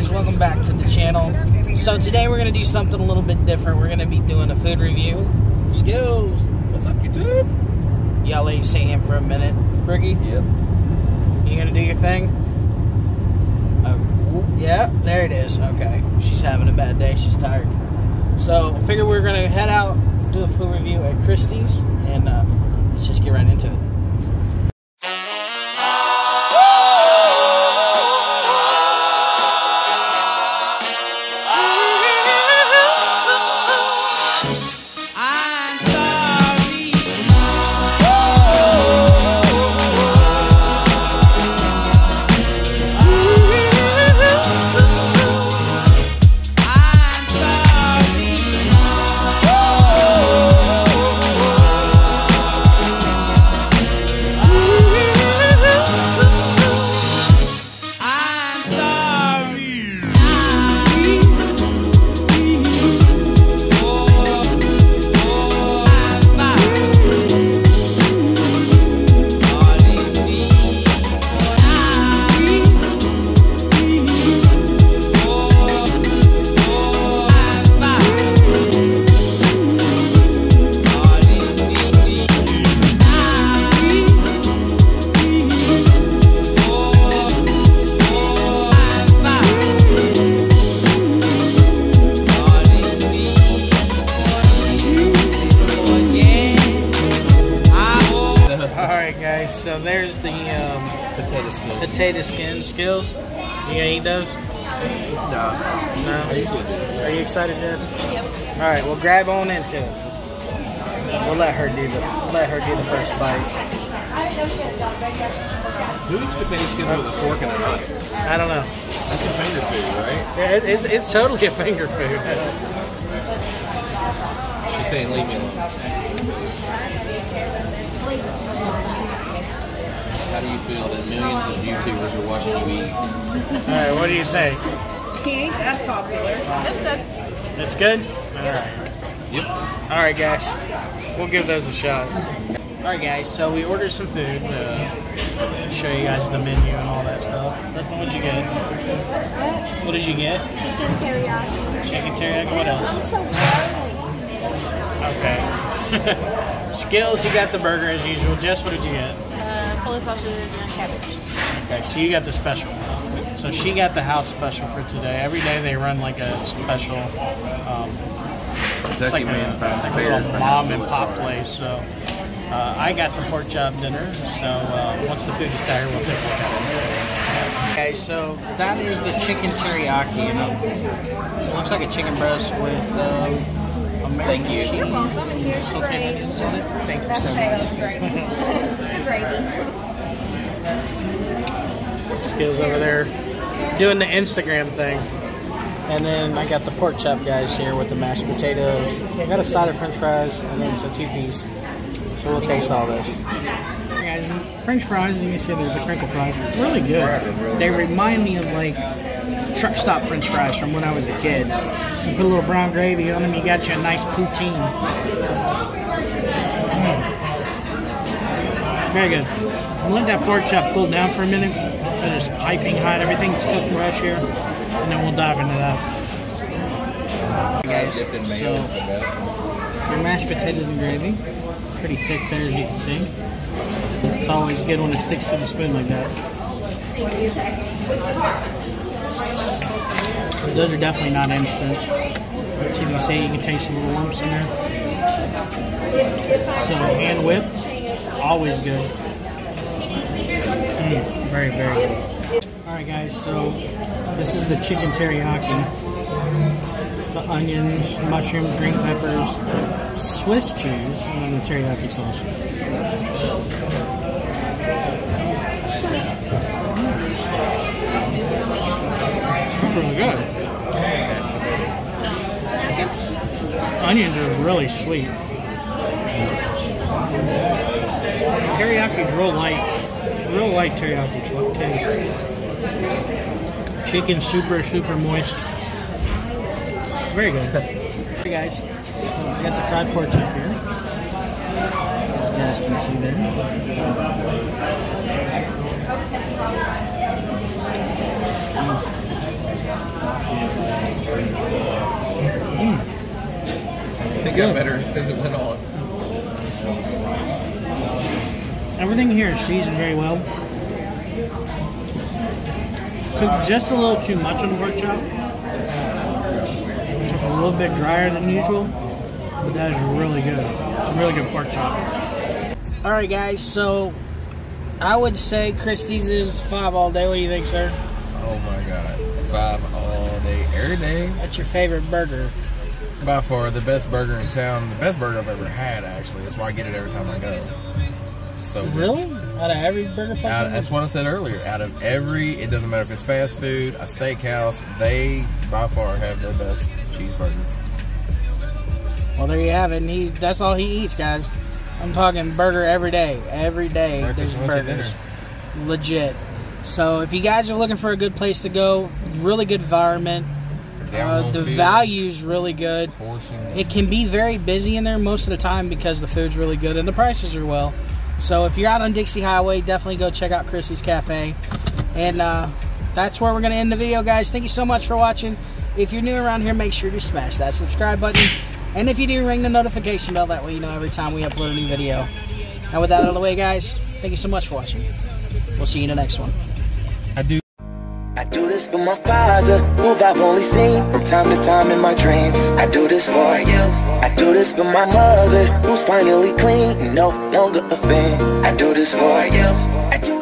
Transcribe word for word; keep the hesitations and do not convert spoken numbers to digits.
guys, welcome back to the channel. So today we're gonna do something a little bit different. We're gonna be doing a food review. Skills, what's up, YouTube? Y'all ain't seen him for a minute, Briggy. Yep. You gonna do your thing? Uh, yeah, there it is. Okay, she's having a bad day. She's tired. So I figured we're gonna head out, do a food review at Christie's, and uh, let's just get right into it. So there's the um, potato skins. Potato skin skills. You gonna eat those? No. No. I usually do. Are you excited, Jess? Yep. All right. Well, grab on into it. We'll let her do the let her do the first bite. Who eats potato skins with a fork and a knife? I don't know. That's a finger food, right? Yeah, it, it's it's totally a finger food. She's saying, "Leave me alone." How do you feel that millions of YouTubers are watching you eat? Alright, what do you think? He ain't that popular. It's good. It's good? Alright. Yep. Alright, guys. We'll give those a shot. Alright, guys. So we ordered some food. Uh, show you guys the menu and all that stuff. What did you get? What? What did you get? Chicken teriyaki. Chicken teriyaki? What else? I'm so hungry. Okay. Skills, you got the burger as usual. Jess, what did you get? Polish sausage and cabbage. Okay, so you got the special. So she got the house special for today. Every day they run like a special. Um, it's like a, it's like a little mom and pop place. So uh, I got the pork chop dinner. So uh, once the food is out here, we'll take a look at it. Okay, so that is the chicken teriyaki. You know, it looks like a chicken breast with. Um, Thank you. You're welcome, and here's the gravy. Thank you so much. The gravy. Skills over there doing the Instagram thing. And then I got the pork chop guys here with the mashed potatoes. I got a side of french fries and then some two-piece. So we'll taste all this. French fries, as you can see, there's the crinkle fries. Really good. They remind me of like truck stop french fries from when I was a kid. You put a little brown gravy on them, you got you a nice poutine. Mm. Very good. I let that pork chop cool down for a minute. It is piping hot, everything's cooked fresh here, and then we'll dive into that. Guys, so your mashed potatoes and gravy, pretty thick there as you can see. It's always good when it sticks to the spoon like that. Thank you. Those are definitely not instant. As you can see, you can taste the little lumps in there. So, hand whipped, always good. Mm, very, very good. Alright, guys, so this is the chicken teriyaki. The onions, mushrooms, green peppers, Swiss cheese, and then the teriyaki sauce. Really good. Onions are really sweet. Teriyaki's real light, real light teriyaki taste. Chicken super super moist. Very good. Hey guys, I got the fried pork chop here. As you guys can see there. Mm. Mm. It got better as it went on. Everything here is seasoned very well. Cooked just a little too much on the workshop. Just a little bit drier than usual, but that is really good. It's a really good pork chop. All right, guys. So I would say Christy's is five all day. What do you think, sir? Oh my God, five all day, every day. What's your favorite burger? By far, the best burger in town. The best burger I've ever had, actually. That's why I get it every time I go. So really? Out of every burger place? Out, that's what I said earlier. Out of every, it doesn't matter if it's fast food, a steakhouse, they by far have the best cheeseburger. Well, there you have it. And he, that's all he eats, guys. I'm talking burger every day. Every day Breakfast, there's burgers. Legit. So if you guys are looking for a good place to go, really good environment. Uh, the value's really good. It can be very busy in there most of the time because the food's really good and the prices are well. So if you're out on Dixie Highway, definitely go check out Chrissy's Cafe. And uh, that's where we're going to end the video, guys. Thank you so much for watching. If you're new around here, make sure to smash that subscribe button. And if you do, ring the notification bell. That way you know every time we upload a new video. And with that out of the way, guys, thank you so much for watching. We'll see you in the next one. I do. I do this for my father, who I've only seen from time to time in my dreams. I do this for you. I do this for my mother, who's finally clean, no longer a thing. I do this for you. I do